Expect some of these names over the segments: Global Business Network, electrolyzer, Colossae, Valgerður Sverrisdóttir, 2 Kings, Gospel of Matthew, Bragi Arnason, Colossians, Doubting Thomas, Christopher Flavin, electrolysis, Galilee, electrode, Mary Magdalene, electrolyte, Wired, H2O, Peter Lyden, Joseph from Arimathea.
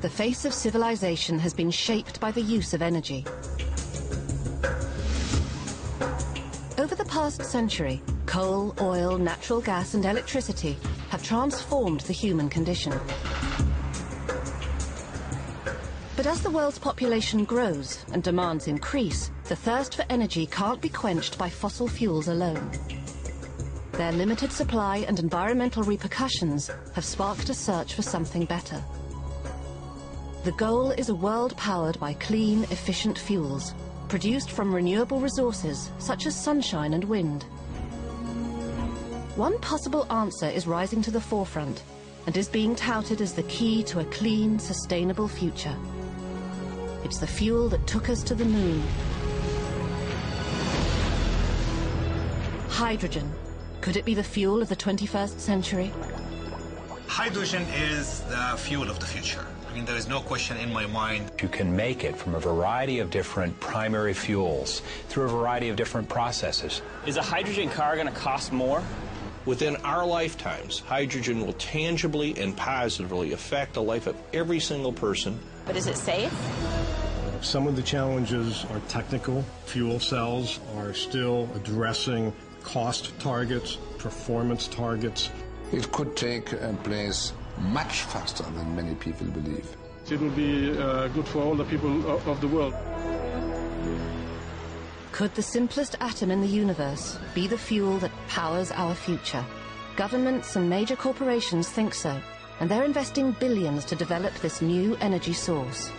The face of civilization has been shaped by the use of energy. Over the past century, coal, oil, natural gas and electricity have transformed the human condition. But as the world's population grows and demands increase, the thirst for energy can't be quenched by fossil fuels alone. Their limited supply and environmental repercussions have sparked a search for something better. The goal is a world powered by clean, efficient fuels, produced from renewable resources such as sunshine and wind. One possible answer is rising to the forefront and is being touted as the key to a clean, sustainable future. It's the fuel that took us to the moon. Hydrogen. Could it be the fuel of the 21st century? Hydrogen is the fuel of the future. I mean, there is no question in my mind. You can make it from a variety of different primary fuels through a variety of different processes. Is a hydrogen car going to cost more? Within our lifetimes, hydrogen will tangibly and positively affect the life of every single person. But is it safe? Some of the challenges are technical. Fuel cells are still addressing cost targets, performance targets. It could take place much faster than many people believe. It will be good for all the people of the world. Could the simplest atom in the universe be the fuel that powers our future? Governments and major corporations think so, and they're investing billions to develop this new energy source.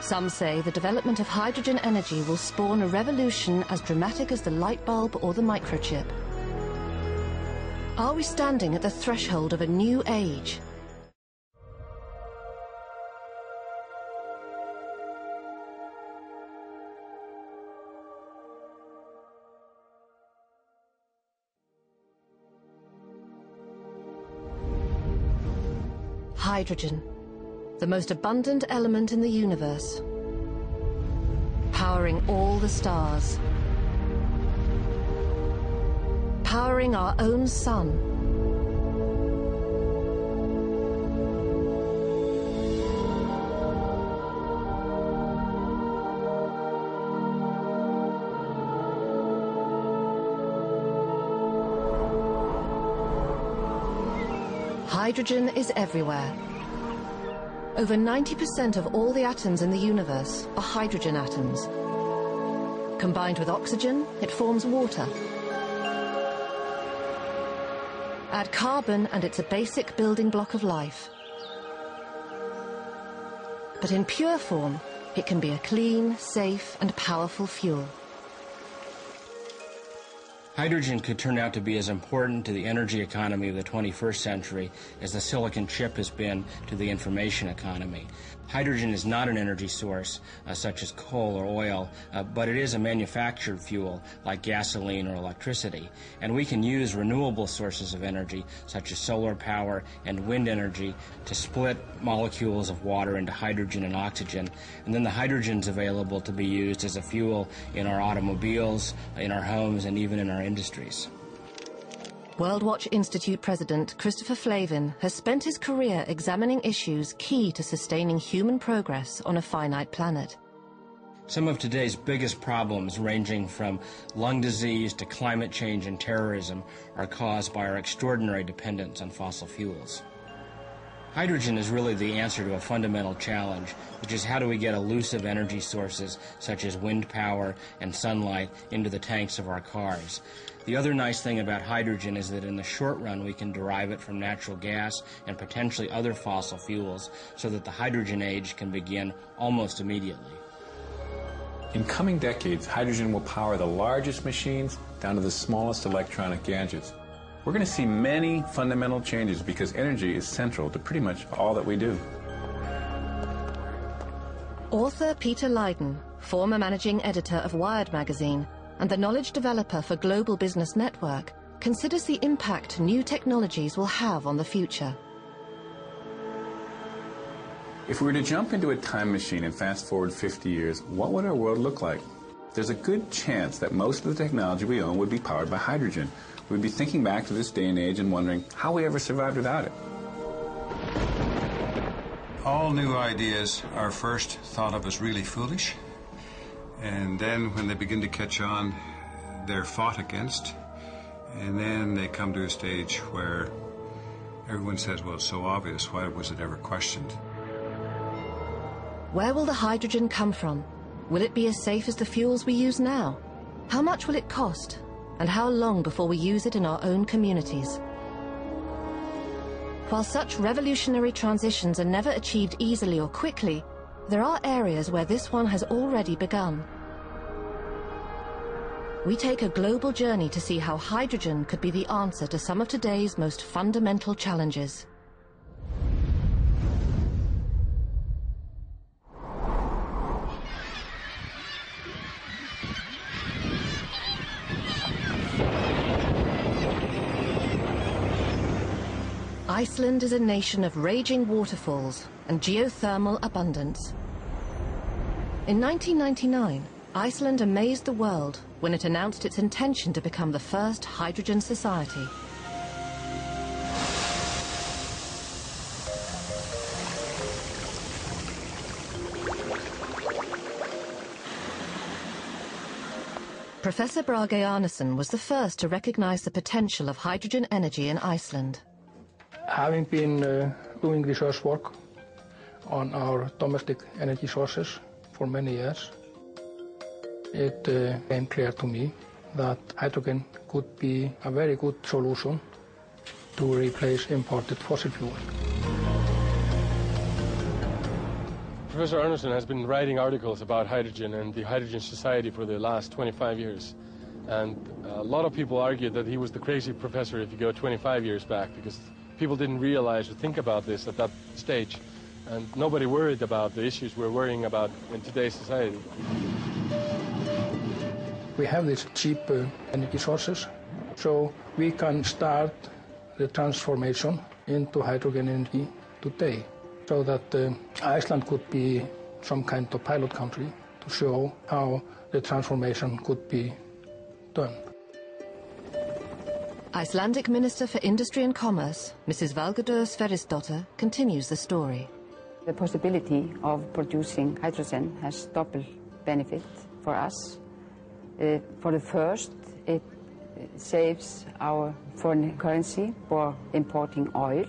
Some say the development of hydrogen energy will spawn a revolution as dramatic as the light bulb or the microchip. Are we standing at the threshold of a new age? Hydrogen, the most abundant element in the universe, powering all the stars, powering our own sun. Hydrogen is everywhere. Over 90% of all the atoms in the universe are hydrogen atoms. Combined with oxygen, it forms water. Add carbon and it's a basic building block of life. But in pure form, it can be a clean, safe and powerful fuel. Hydrogen could turn out to be as important to the energy economy of the 21st century as the silicon chip has been to the information economy. Hydrogen is not an energy source such as coal or oil, but it is a manufactured fuel like gasoline or electricity. And we can use renewable sources of energy such as solar power and wind energy to split molecules of water into hydrogen and oxygen. And then the hydrogen is available to be used as a fuel in our automobiles, in our homes, and even in our industries. World Watch Institute President Christopher Flavin has spent his career examining issues key to sustaining human progress on a finite planet. Some of today's biggest problems, ranging from lung disease to climate change and terrorism, are caused by our extraordinary dependence on fossil fuels. Hydrogen is really the answer to a fundamental challenge, which is how do we get elusive energy sources such as wind power and sunlight into the tanks of our cars. The other nice thing about hydrogen is that in the short run we can derive it from natural gas and potentially other fossil fuels, so that the hydrogen age can begin almost immediately. In coming decades, hydrogen will power the largest machines down to the smallest electronic gadgets. We're going to see many fundamental changes because energy is central to pretty much all that we do. Author Peter Lyden, former managing editor of Wired magazine and the knowledge developer for Global Business Network, considers the impact new technologies will have on the future. If we were to jump into a time machine and fast forward 50 years, what would our world look like? There's a good chance that most of the technology we own would be powered by hydrogen. We'd be thinking back to this day and age and wondering how we ever survived without it. All new ideas are first thought of as really foolish, and then when they begin to catch on, they're fought against, and then they come to a stage where everyone says, well, it's so obvious, why was it ever questioned? Where will the hydrogen come from? Will it be as safe as the fuels we use now? How much will it cost? And how long before we use it in our own communities? While such revolutionary transitions are never achieved easily or quickly, there are areas where this one has already begun. We take a global journey to see how hydrogen could be the answer to some of today's most fundamental challenges. Iceland is a nation of raging waterfalls and geothermal abundance. In 1999, Iceland amazed the world when it announced its intention to become the first hydrogen society. Professor Bragi Arnason was the first to recognize the potential of hydrogen energy in Iceland. Having been doing research work on our domestic energy sources for many years, it became clear to me that hydrogen could be a very good solution to replace imported fossil fuel. Professor Arnason has been writing articles about hydrogen and the hydrogen society for the last 25 years. And a lot of people argued that he was the crazy professor if you go 25 years back, because people didn't realize or think about this at that stage, and nobody worried about the issues we're worrying about in today's society. We have these cheap energy sources, so we can start the transformation into hydrogen energy today, so that Iceland could be some kind of pilot country to show how the transformation could be done. Icelandic Minister for Industry and Commerce, Mrs. Valgerður Sverrisdóttir, continues the story. The possibility of producing hydrogen has double benefit for us. For the first, it saves our foreign currency for importing oil.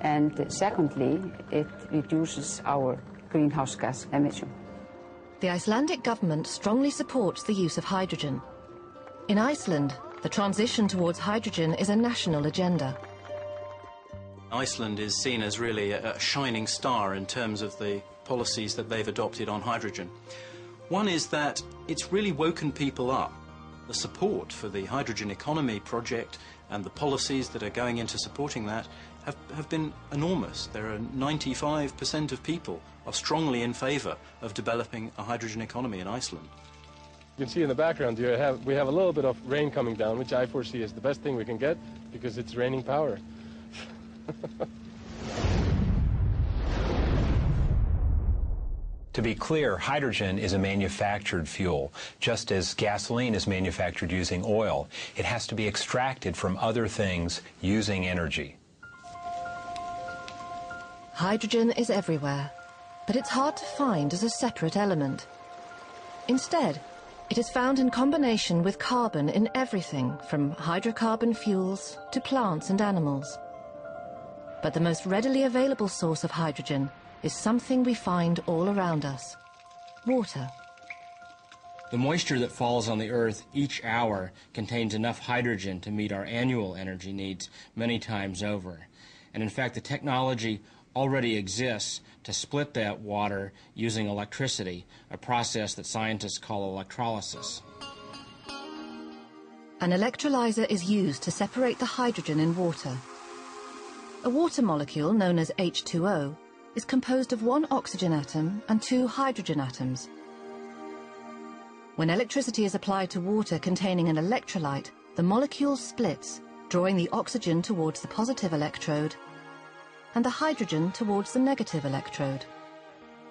And secondly, it reduces our greenhouse gas emission. The Icelandic government strongly supports the use of hydrogen. In Iceland, the transition towards hydrogen is a national agenda. Iceland is seen as really a shining star in terms of the policies that they've adopted on hydrogen. One is that it's really woken people up. The support for the hydrogen economy project and the policies that are going into supporting that have been enormous. There are 95% of people are strongly in favour of developing a hydrogen economy in Iceland. You can see in the background here, we have a little bit of rain coming down, which I foresee is the best thing we can get, because it's raining power. To be clear, hydrogen is a manufactured fuel. Just as gasoline is manufactured using oil, it has to be extracted from other things using energy. Hydrogen is everywhere, but it's hard to find as a separate element. Instead, it is found in combination with carbon in everything from hydrocarbon fuels to plants and animals. But the most readily available source of hydrogen is something we find all around us: water. The moisture that falls on the earth each hour contains enough hydrogen to meet our annual energy needs many times over. And in fact, the technology already exists to split that water using electricity, a process that scientists call electrolysis. An electrolyzer is used to separate the hydrogen in water. A water molecule, known as H2O, is composed of one oxygen atom and two hydrogen atoms. When electricity is applied to water containing an electrolyte, the molecule splits, drawing the oxygen towards the positive electrode and the hydrogen towards the negative electrode.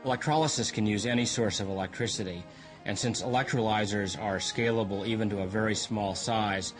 Electrolysis can use any source of electricity, and since electrolyzers are scalable even to a very small size,